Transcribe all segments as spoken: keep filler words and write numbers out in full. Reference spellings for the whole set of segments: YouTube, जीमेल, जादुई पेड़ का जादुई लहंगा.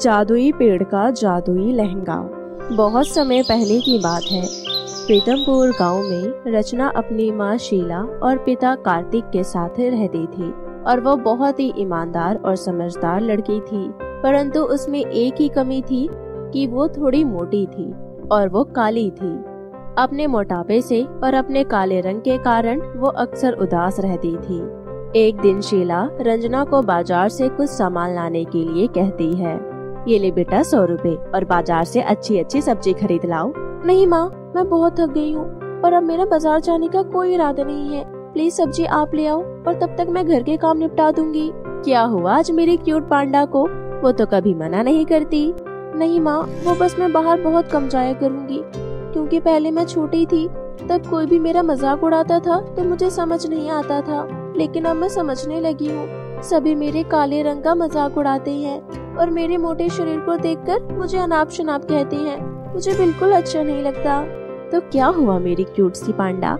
जादुई पेड़ का जादुई लहंगा। बहुत समय पहले की बात है, पीतमपुर गांव में रचना अपनी माँ शीला और पिता कार्तिक के साथ रहती थी और वो बहुत ही ईमानदार और समझदार लड़की थी। परंतु उसमें एक ही कमी थी कि वो थोड़ी मोटी थी और वो काली थी। अपने मोटापे से और अपने काले रंग के कारण वो अक्सर उदास रहती थी। एक दिन शीला रंजना को बाजार से कुछ सामान लाने के लिए कहती है, ये ले बेटा सौ रुपए और बाजार से अच्छी अच्छी सब्जी खरीद लाओ। नहीं माँ, मैं बहुत थक गई हूँ और अब मेरा बाजार जाने का कोई इरादा नहीं है, प्लीज सब्जी आप ले आओ और तब तक मैं घर के काम निपटा दूंगी। क्या हुआ आज मेरी क्यूट पांडा को, वो तो कभी मना नहीं करती। नहीं माँ, वो बस मैं बाहर बहुत कम जाया करूँगी, क्योंकि पहले मैं छोटी थी तब कोई भी मेरा मजाक उड़ाता था तो मुझे समझ नहीं आता था, लेकिन अब मैं समझने लगी हूँ। सभी मेरे काले रंग का मजाक उड़ाते हैं और मेरे मोटे शरीर को देखकर मुझे अनाप शनाप कहते हैं, मुझे बिल्कुल अच्छा नहीं लगता। तो क्या हुआ मेरी क्यूट सी पांडा,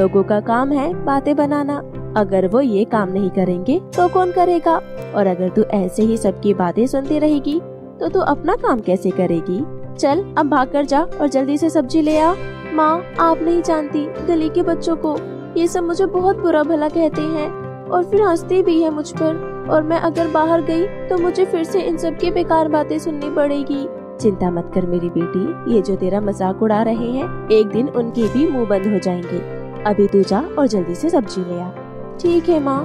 लोगों का काम है बातें बनाना, अगर वो ये काम नहीं करेंगे तो कौन करेगा? और अगर तू ऐसे ही सबकी बातें सुनती रहेगी तो तू अपना काम कैसे करेगी? चल अब भाग कर जा और जल्दी से सब्जी ले आ। माँ, आप नहीं जानती, गली के बच्चों को ये सब मुझे बहुत बुरा भला कहते हैं और फिर हंसते भी है मुझ पर, और मैं अगर बाहर गई तो मुझे फिर से इन सब की बेकार बातें सुननी पड़ेगी। चिंता मत कर मेरी बेटी, ये जो तेरा मजाक उड़ा रहे हैं एक दिन उनके भी मुंह बंद हो जाएंगे। अभी तू जा और जल्दी से सब्जी ले आ। ठीक है माँ,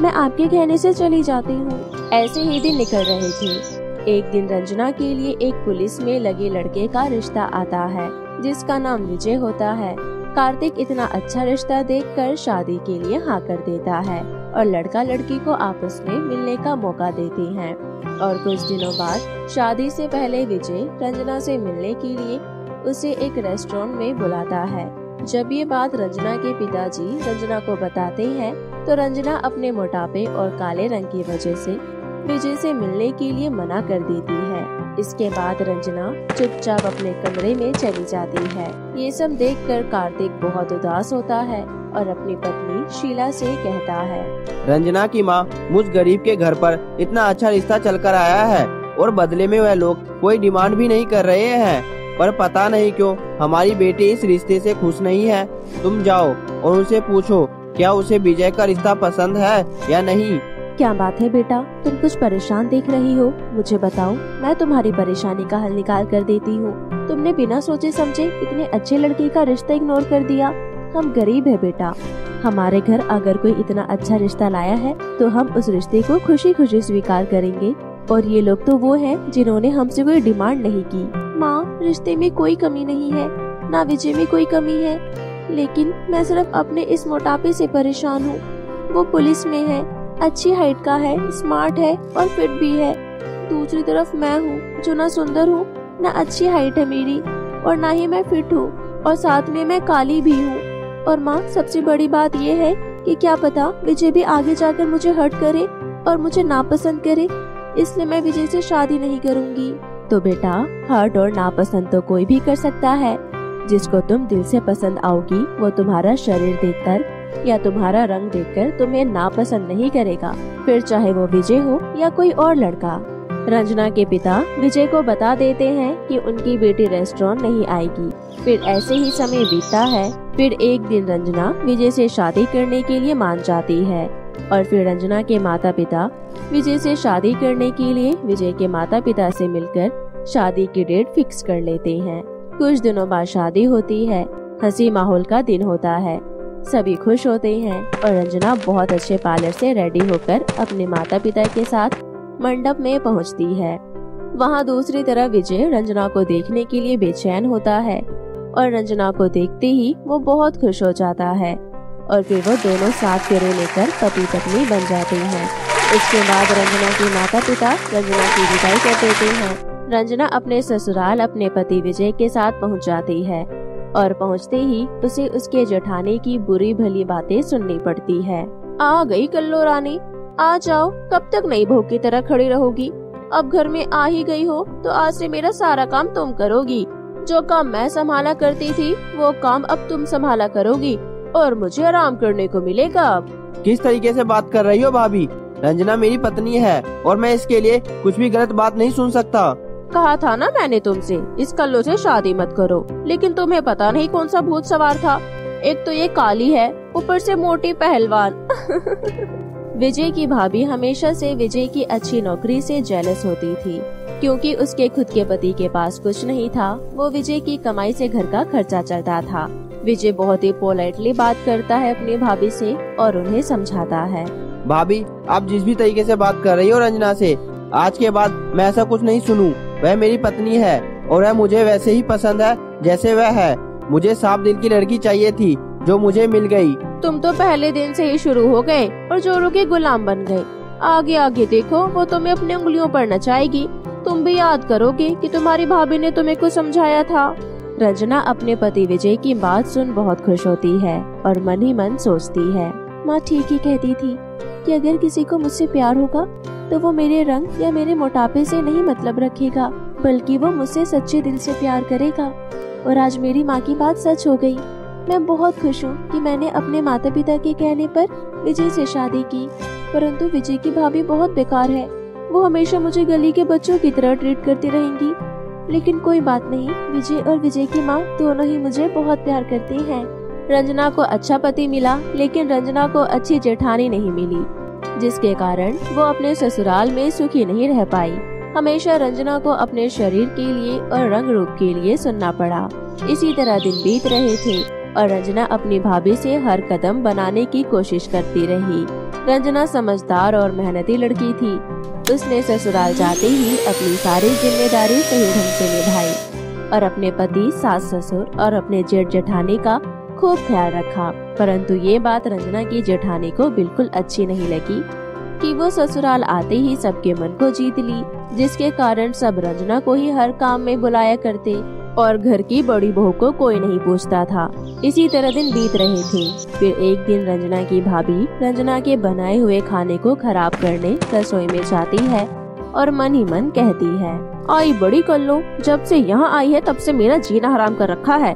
मैं आपके कहने से चली जाती हूँ। ऐसे ही दिन निकल रहे थे। एक दिन रंजना के लिए एक पुलिस में लगे लड़के का रिश्ता आता है जिसका नाम विजय होता है। कार्तिक इतना अच्छा रिश्ता देखकर शादी के लिए हाँ कर देता है और लड़का लड़की को आपस में मिलने का मौका देते हैं। और कुछ दिनों बाद शादी से पहले विजय रंजना से मिलने के लिए उसे एक रेस्टोरेंट में बुलाता है। जब ये बात रंजना के पिताजी रंजना को बताते हैं तो रंजना अपने मोटापे और काले रंग की वजह से विजय से मिलने के लिए मना कर देती है। इसके बाद रंजना चुपचाप अपने कमरे में चली जाती है। ये सब देखकर कार्तिक बहुत उदास होता है और अपनी पत्नी शीला से कहता है, रंजना की माँ, मुझ गरीब के घर पर इतना अच्छा रिश्ता चलकर आया है और बदले में वह लोग कोई डिमांड भी नहीं कर रहे हैं, पर पता नहीं क्यों हमारी बेटी इस रिश्ते से खुश नहीं है। तुम जाओ और उनसे पूछो क्या उसे विजय का रिश्ता पसंद है या नहीं। क्या बात है बेटा, तुम कुछ परेशान देख रही हो, मुझे बताओ, मैं तुम्हारी परेशानी का हल निकाल कर देती हूँ। तुमने बिना सोचे समझे इतने अच्छे लड़के का रिश्ता इग्नोर कर दिया। हम गरीब है बेटा, हमारे घर अगर कोई इतना अच्छा रिश्ता लाया है तो हम उस रिश्ते को खुशी खुशी स्वीकार करेंगे, और ये लोग तो वो हैं जिन्होंने हमसे कोई डिमांड नहीं की। माँ, रिश्ते में कोई कमी नहीं है, ना विजय में कोई कमी है, लेकिन मैं सिर्फ अपने इस मोटापे से परेशान हूँ। वो पुलिस में है, अच्छी हाइट का है, स्मार्ट है और फिट भी है। दूसरी तरफ मैं हूँ जो ना सुंदर हूँ, ना अच्छी हाइट है मेरी, और ना ही मैं फिट हूँ, और साथ में मैं काली भी हूँ। और माँ, सबसे बड़ी बात यह है कि क्या पता विजय भी आगे जाकर मुझे हर्ट करे और मुझे नापसंद करे, इसलिए मैं विजय से शादी नहीं करूँगी। तो बेटा, हर्ट और नापसंद तो कोई भी कर सकता है। जिसको तुम दिल से पसंद आओगी वो तुम्हारा शरीर देखकर या तुम्हारा रंग देखकर तुम्हें नापसंद नहीं करेगा, फिर चाहे वो विजय हो या कोई और लड़का। रंजना के पिता विजय को बता देते हैं कि उनकी बेटी रेस्टोरेंट नहीं आएगी। फिर ऐसे ही समय बीतता है। फिर एक दिन रंजना विजय से शादी करने के लिए मान जाती है और फिर रंजना के माता पिता विजय से शादी करने के लिए विजय के माता पिता से मिलकर शादी की डेट फिक्स कर लेते हैं। कुछ दिनों बाद शादी होती है। हंसी माहौल का दिन होता है, सभी खुश होते हैं और रंजना बहुत अच्छे पार्लर से रेडी होकर अपने माता पिता के साथ मंडप में पहुंचती है। वहां दूसरी तरफ विजय रंजना को देखने के लिए बेचैन होता है और रंजना को देखते ही वो बहुत खुश हो जाता है और फिर वो दोनों साथ फेरे लेकर पति पत्नी बन जाते हैं। इसके बाद रंजना के माता पिता रंजना की विदाई कर देते हैं। रंजना अपने ससुराल अपने पति विजय के साथ पहुँच जाती है और पहुंचते ही उसे उसके जेठानी की बुरी भली बातें सुननी पड़ती है। आ गई कल्लो रानी, आ जाओ, कब तक नई बहू की तरह खड़ी रहोगी? अब घर में आ ही गई हो तो आज से मेरा सारा काम तुम करोगी। जो काम मैं संभाला करती थी वो काम अब तुम संभाला करोगी और मुझे आराम करने को मिलेगा अब। किस तरीके से बात कर रही हो भाभी, रंजना मेरी पत्नी है और मैं इसके लिए कुछ भी गलत बात नहीं सुन सकता। कहा था ना मैंने तुमसे इस कल्लो से शादी मत करो, लेकिन तुम्हें पता नहीं कौन सा भूत सवार था। एक तो ये काली है, ऊपर से मोटी पहलवान। विजय की भाभी हमेशा से विजय की अच्छी नौकरी से जेलस होती थी, क्योंकि उसके खुद के पति के पास कुछ नहीं था। वो विजय की कमाई से घर का खर्चा चलता था। विजय बहुत ही पोलाइटली बात करता है अपनी भाभी से और उन्हें समझाता है, भाभी आप जिस भी तरीके से बात कर रही हो रंजना से, आज के बाद मैं ऐसा कुछ नहीं सुनूं। वह मेरी पत्नी है और वह मुझे वैसे ही पसंद है जैसे वह है। मुझे साफ दिल की लड़की चाहिए थी जो मुझे मिल गई। तुम तो पहले दिन से ही शुरू हो गए और जोरों के गुलाम बन गए। आगे आगे देखो, वो तुम्हें अपनी उंगलियों पर नचाएगी। तुम भी याद करोगे कि तुम्हारी भाभी ने तुम्हें कुछ समझाया था। रंजना अपने पति विजय की बात सुन बहुत खुश होती है और मन ही मन सोचती है, माँ ठीक ही कहती थी कि अगर किसी को मुझसे प्यार होगा तो वो मेरे रंग या मेरे मोटापे से नहीं मतलब रखेगा, बल्कि वो मुझसे सच्चे दिल से प्यार करेगा। और आज मेरी माँ की बात सच हो गयी। मैं बहुत खुश हूँ कि मैंने अपने माता पिता के कहने पर विजय से शादी की, परंतु विजय की भाभी बहुत बेकार है। वो हमेशा मुझे गली के बच्चों की तरह ट्रीट करती रहेंगी। लेकिन कोई बात नहीं, विजय और विजय की माँ दोनों ही मुझे बहुत प्यार करती हैं। रंजना को अच्छा पति मिला, लेकिन रंजना को अच्छी जेठानी नहीं मिली, जिसके कारण वो अपने ससुराल में सुखी नहीं रह पाई। हमेशा रंजना को अपने शरीर के लिए और रंग रूप के लिए सुनना पड़ा। इसी तरह दिन बीत रहे थे और रंजना अपनी भाभी से हर कदम बनाने की कोशिश करती रही। रंजना समझदार और मेहनती लड़की थी। उसने ससुराल जाते ही अपनी सारी जिम्मेदारी सही ढंग से निभाई और अपने पति, सास ससुर और अपने जेठ जेठानी का खूब ख्याल रखा। परंतु ये बात रंजना की जेठानी को बिल्कुल अच्छी नहीं लगी कि वो ससुराल आते ही सबके मन को जीत ली, जिसके कारण सब रंजना को ही हर काम में बुलाया करते और घर की बड़ी बहू को कोई नहीं पूछता था। इसी तरह दिन बीत रहे थे। फिर एक दिन रंजना की भाभी रंजना के बनाए हुए खाने को खराब करने रसोई में जाती है और मन ही मन कहती है, आई बड़ी कल्लो, जब से यहाँ आई है तब से मेरा जीना हराम कर रखा है।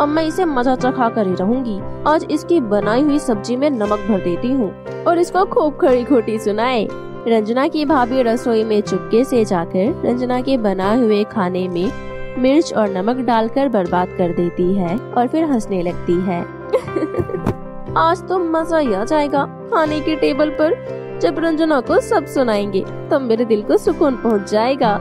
अब मैं इसे मजा चखा कर ही रहूंगी। आज इसकी बनाई हुई सब्जी में नमक भर देती हूँ और इसको खूब खड़ी खोटी सुनाए। रंजना की भाभी रसोई में चुपके से जाकर रंजना के बनाए हुए खाने में मिर्च और नमक डालकर बर्बाद कर देती है और फिर हंसने लगती है। आज तो मजा ही आ जाएगा। खाने के टेबल पर जब रंजना को सब सुनाएंगे तब मेरे दिल को सुकून पहुंच जाएगा।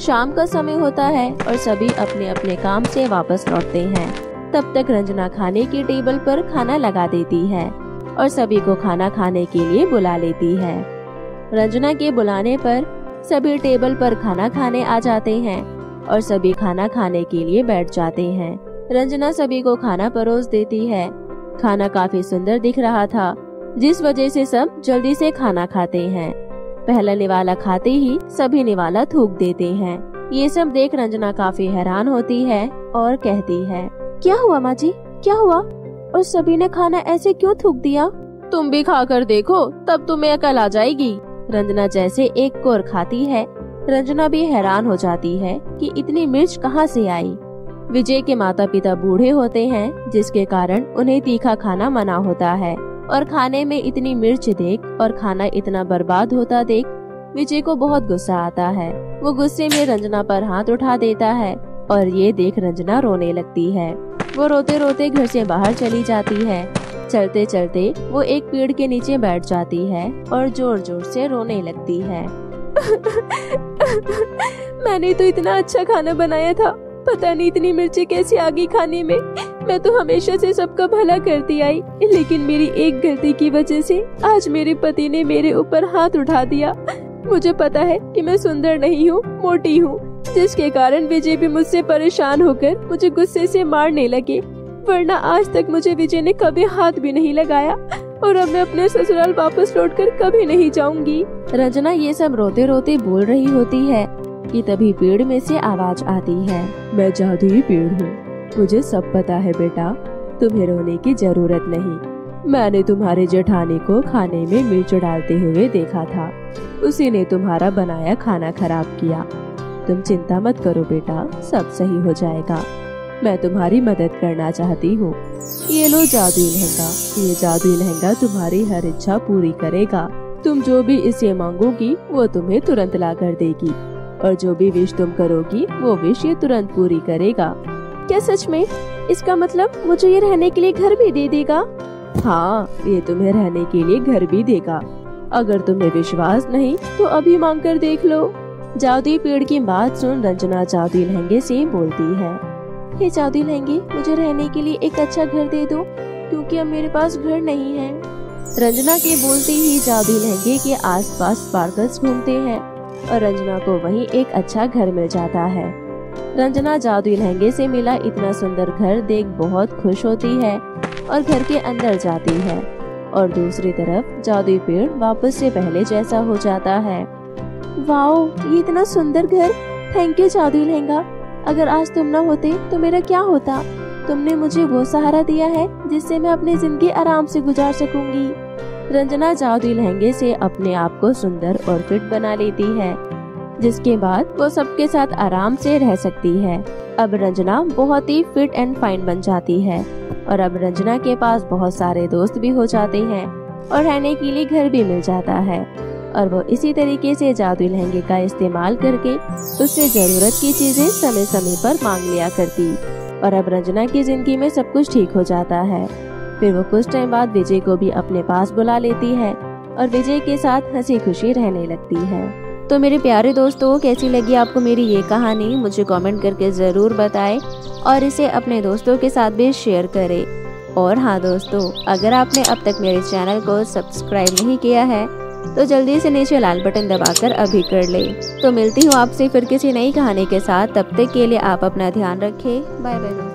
शाम का समय होता है और सभी अपने अपने काम से वापस लौटते हैं। तब तक रंजना खाने के टेबल पर खाना लगा देती है और सभी को खाना खाने के लिए बुला लेती है। रंजना के बुलाने पर सभी टेबल पर खाना खाने आ जाते हैं और सभी खाना खाने के लिए बैठ जाते हैं। रंजना सभी को खाना परोस देती है। खाना काफी सुंदर दिख रहा था, जिस वजह से सब जल्दी से खाना खाते हैं। पहला निवाला खाते ही सभी निवाला थूक देते हैं। ये सब देख रंजना काफी हैरान होती है और कहती है, क्या हुआ माँ जी, क्या हुआ? और सभी ने खाना ऐसे क्यों थूक दिया? तुम भी खा कर देखो, तब तुम्हें अकल आ जाएगी। रंजना जैसे एक कोर खाती है। रंजना भी हैरान हो जाती है कि इतनी मिर्च कहाँ से आई। विजय के माता पिता बूढ़े होते हैं, जिसके कारण उन्हें तीखा खाना मना होता है और खाने में इतनी मिर्च देख और खाना इतना बर्बाद होता देख विजय को बहुत गुस्सा आता है। वो गुस्से में रंजना पर हाथ उठा देता है और ये देख रंजना रोने लगती है। वो रोते रोते घर से बाहर चली जाती है। चलते चलते वो एक पेड़ के नीचे बैठ जाती है और जोर जोर से रोने लगती है। मैंने तो इतना अच्छा खाना बनाया था, पता नहीं इतनी मिर्ची कैसे आ गई खाने में। मैं तो हमेशा से सबका भला करती आई, लेकिन मेरी एक गलती की वजह से आज मेरे पति ने मेरे ऊपर हाथ उठा दिया। मुझे पता है कि मैं सुंदर नहीं हूँ, मोटी हूँ, जिसके कारण विजय भी मुझसे परेशान होकर मुझे गुस्से से मारने लगे। वरना आज तक मुझे विजय ने कभी हाथ भी नहीं लगाया और अब मैं अपने ससुराल वापस लौटकर कभी नहीं जाऊंगी। रंजना ये सब रोते रोते बोल रही होती है कि तभी पेड़ में से आवाज आती है, मैं जादुई पेड़ हूँ, मुझे सब पता है बेटा, तुम्हें रोने की जरूरत नहीं। मैंने तुम्हारे जेठानी को खाने में मिर्च डालते हुए देखा था, उसी ने तुम्हारा बनाया खाना खराब किया। तुम चिंता मत करो बेटा, सब सही हो जाएगा। मैं तुम्हारी मदद करना चाहती हूँ। ये लो जादुई लहंगा, ये जादुई लहंगा तुम्हारी हर इच्छा पूरी करेगा। तुम जो भी इससे मांगोगी वो तुम्हें तुरंत ला कर देगी, और जो भी विश तुम करोगी वो विश ये तुरंत पूरी करेगा। क्या सच में? इसका मतलब मुझे ये रहने के लिए घर भी दे देगा? हाँ, ये तुम्हें रहने के लिए घर भी देगा। अगर तुम्हें विश्वास नहीं तो अभी मांग कर देख लो। जादुई पेड़ की बात सुन रंजना जादुई लहंगे से बोलती है, हे जादुई लहंगे, मुझे रहने के लिए एक अच्छा घर दे दो, क्योंकि अब मेरे पास घर नहीं है। रंजना के बोलते ही जादुई लहंगे के आसपास स्पार्कल्स घूमते हैं और रंजना को वहीं एक अच्छा घर मिल जाता है। रंजना जादुई लहंगे से मिला इतना सुंदर घर देख बहुत खुश होती है और घर के अंदर जाती है, और दूसरी तरफ जादुई पेड़ वापस से पहले जैसा हो जाता है। वाओ, ये इतना सुंदर घर! थैंक यू जादुई लहंगा, अगर आज तुम ना होते तो मेरा क्या होता। तुमने मुझे वो सहारा दिया है जिससे मैं अपनी जिंदगी आराम से गुजार सकूंगी। रंजना जादुई लहंगे से अपने आप को सुंदर और फिट बना लेती है, जिसके बाद वो सबके साथ आराम से रह सकती है। अब रंजना बहुत ही फिट एंड फाइन बन जाती है, और अब रंजना के पास बहुत सारे दोस्त भी हो जाते हैं और रहने के लिए घर भी मिल जाता है, और वो इसी तरीके से जादुई लहंगे का इस्तेमाल करके उससे जरूरत की चीजें समय समय पर मांग लिया करती, और अब रंजना की जिंदगी में सब कुछ ठीक हो जाता है। फिर वो कुछ टाइम बाद विजय को भी अपने पास बुला लेती है और विजय के साथ हंसी खुशी रहने लगती है। तो मेरे प्यारे दोस्तों, कैसी लगी आपको मेरी ये कहानी? मुझे कमेंट करके ज़रूर बताएं और इसे अपने दोस्तों के साथ भी शेयर करें। और हाँ दोस्तों, अगर आपने अब तक मेरे चैनल को सब्सक्राइब नहीं किया है तो जल्दी से नीचे लाल बटन दबाकर अभी कर लें। तो मिलती हूँ आपसे फिर किसी नई कहानी के साथ, तब तक के लिए आप अपना ध्यान रखें। Bye bye.